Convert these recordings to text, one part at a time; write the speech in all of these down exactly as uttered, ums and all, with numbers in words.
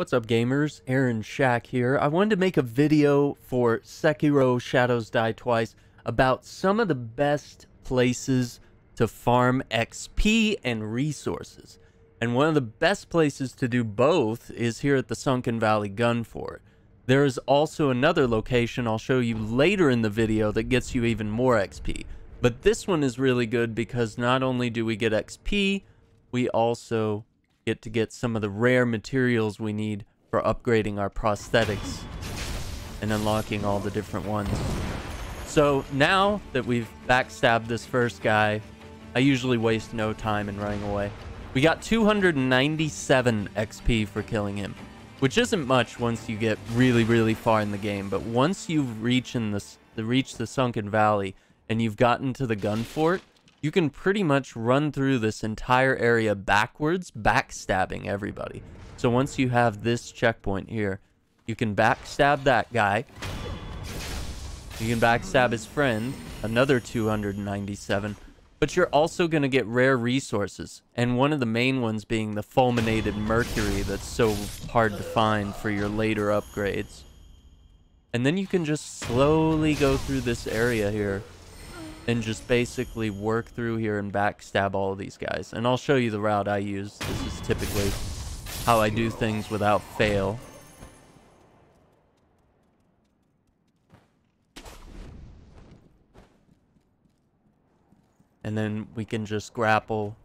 What's up, gamers? Aaron Shack here. I wanted to make a video for Sekiro: Shadows Die Twice about some of the best places to farm X P and resources. And one of the best places to do both is here at the Sunken Valley Gun Fort. There is also another location I'll show you later in the video that gets you even more X P. But this one is really good because not only do we get X P, we also get to get some of the rare materials we need for upgrading our prosthetics and unlocking all the different ones. So now that we've backstabbed this first guy, I usually waste no time in running away. We got two hundred ninety-seven X P for killing him, which isn't much once you get really, really far in the game. But once you've reached in the, the, reached the Sunken Valley and you've gotten to the gun fort, you can pretty much run through this entire area backwards, backstabbing everybody. So once you have this checkpoint here, you can backstab that guy. You can backstab his friend, another two hundred ninety-seven. But you're also going to get rare resources. And one of the main ones being the fulminated mercury that's so hard to find for your later upgrades. And then you can just slowly go through this area here and just basically work through here and backstab all of these guys. And I'll show you the route I use. This is typically how I do things without fail. And then we can just grapple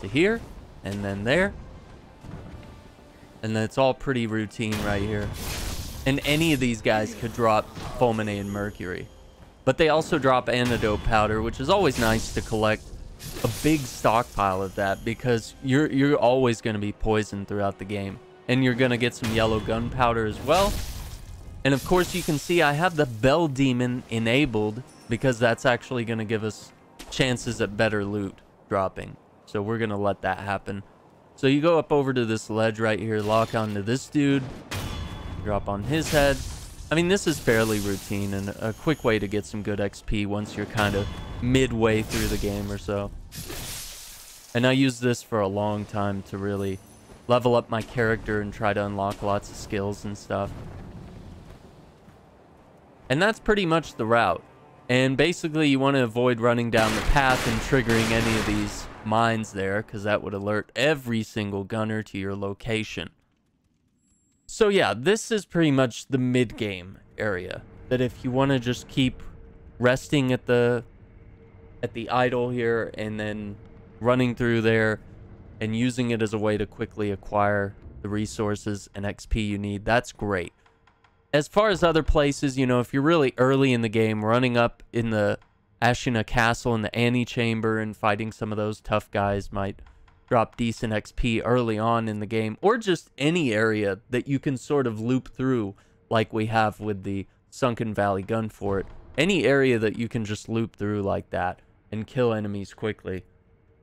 to here and then there. And then it's all pretty routine right here. And any of these guys could drop fulminated mercury. But they also drop antidote powder, which is always nice to collect a big stockpile of that because you're you're always going to be poisoned throughout the game. And you're going to get some yellow gunpowder as well. And of course, you can see I have the bell demon enabled because that's actually going to give us chances at better loot dropping. So we're going to let that happen. So you go up over to this ledge right here, lock onto this dude, drop on his head. I mean, this is fairly routine and a quick way to get some good X P once you're kind of midway through the game or so. And I used this for a long time to really level up my character and try to unlock lots of skills and stuff. And that's pretty much the route. And basically, you want to avoid running down the path and triggering any of these mines there, because that would alert every single gunner to your location. So yeah, this is pretty much the mid-game area that if you want to just keep resting at the at the idol here and then running through there and using it as a way to quickly acquire the resources and X P you need, that's great. As far as other places, you know, if you're really early in the game, running up in the Ashina Castle in the antechamber and fighting some of those tough guys might drop decent X P early on in the game, or just any area that you can sort of loop through like we have with the Sunken Valley Gun Fort. Any area that you can just loop through like that and kill enemies quickly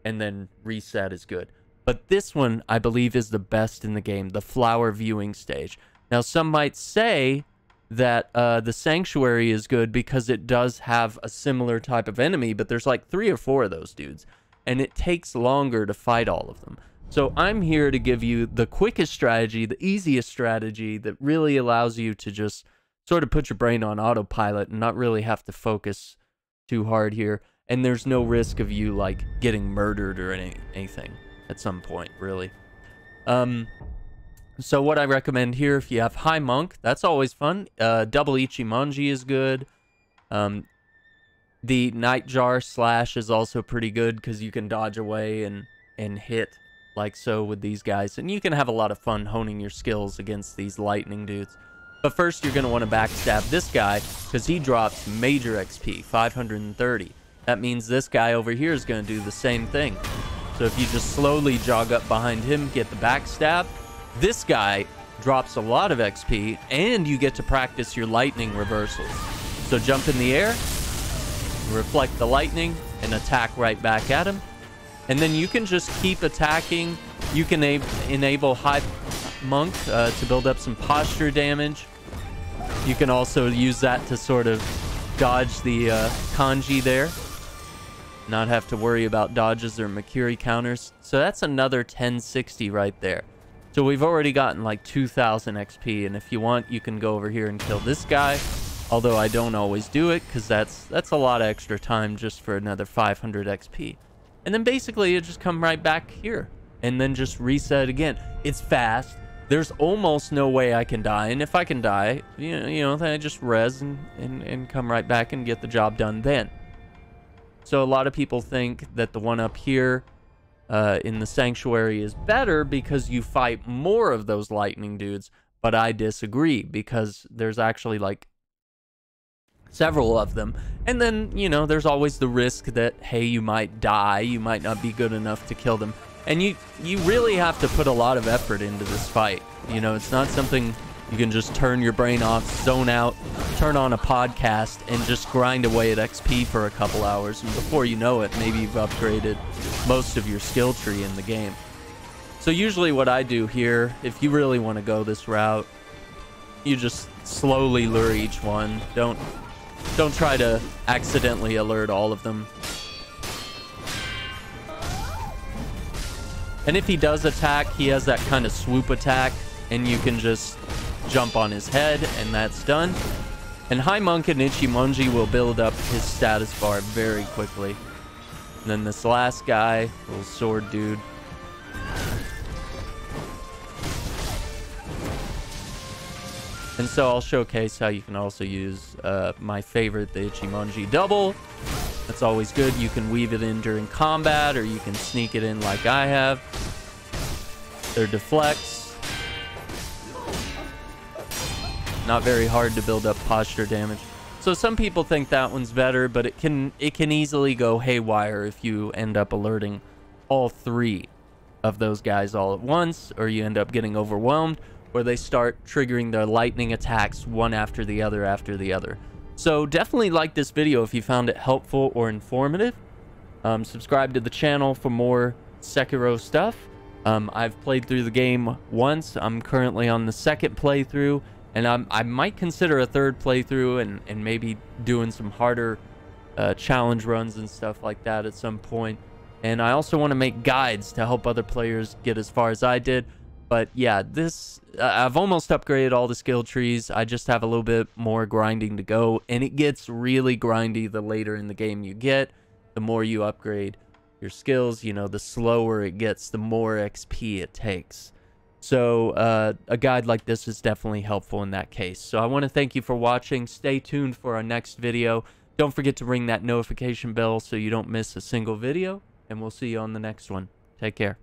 and then reset is good. But this one, I believe, is the best in the game, the Flower Viewing Stage. Now, some might say that uh, the Sanctuary is good because it does have a similar type of enemy, but there's like three or four of those dudes, and it takes longer to fight all of them. So I'm here to give you the quickest strategy, the easiest strategy that really allows you to just sort of put your brain on autopilot and not really have to focus too hard here. And there's no risk of you, like, getting murdered or any, anything at some point, really. Um, so what I recommend here, if you have High Monk, that's always fun. Uh, double Ichimonji is good. Um... The nightjar slash is also pretty good because you can dodge away and, and hit like so with these guys. And you can have a lot of fun honing your skills against these lightning dudes. But first, you're going to want to backstab this guy because he drops major X P, five hundred thirty. That means this guy over here is going to do the same thing. So if you just slowly jog up behind him, get the backstab, this guy drops a lot of X P, and you get to practice your lightning reversals. So jump in the air, reflect the lightning, and attack right back at him. And then you can just keep attacking. You can enable High Monk uh, to build up some posture damage. You can also use that to sort of dodge the uh, kanji there, not have to worry about dodges or mercury counters. So that's another ten sixty right there. So we've already gotten like two thousand X P, and if you want, you can go over here and kill this guy. Although I don't always do it, because that's, that's a lot of extra time just for another five hundred X P. And then basically, you just come right back here, and then just reset again. It's fast. There's almost no way I can die, and if I can die, you know, you know then I just res and, and, and come right back and get the job done then. So a lot of people think that the one up here uh, in the Sanctuary is better because you fight more of those lightning dudes, but I disagree because there's actually like several of them. And then, you know, there's always the risk that, hey, you might die, you might not be good enough to kill them. And you, you really have to put a lot of effort into this fight. You know, it's not something you can just turn your brain off, zone out, turn on a podcast, and just grind away at X P for a couple hours. And before you know it, maybe you've upgraded most of your skill tree in the game. So usually what I do here, if you really want to go this route, you just slowly lure each one. Don't, don't try to accidentally alert all of them. And if he does attack, he has that kind of swoop attack, and you can just jump on his head, and that's done. And High Monk and Ichimonji will build up his status bar very quickly. And then this last guy, little sword dude. And so I'll showcase how you can also use uh, my favorite, the Ichimonji double. That's always good. You can weave it in during combat, or you can sneak it in like I have. Their deflects. Not very hard to build up posture damage. So some people think that one's better, but it can it can easily go haywire if you end up alerting all three of those guys all at once, or you end up getting overwhelmed, or they start triggering their lightning attacks one after the other after the other. So definitely like this video if you found it helpful or informative. Um, subscribe to the channel for more Sekiro stuff. Um, I've played through the game once. I'm currently on the second playthrough. And I'm, I might consider a third playthrough and, and maybe doing some harder uh, challenge runs and stuff like that at some point. And I also want to make guides to help other players get as far as I did. But yeah, this uh, I've almost upgraded all the skill trees. I just have a little bit more grinding to go. And it gets really grindy the later in the game you get. The more you upgrade your skills, you know, the slower it gets, the more X P it takes. So uh, a guide like this is definitely helpful in that case. So I want to thank you for watching. Stay tuned for our next video. Don't forget to ring that notification bell so you don't miss a single video. And we'll see you on the next one. Take care.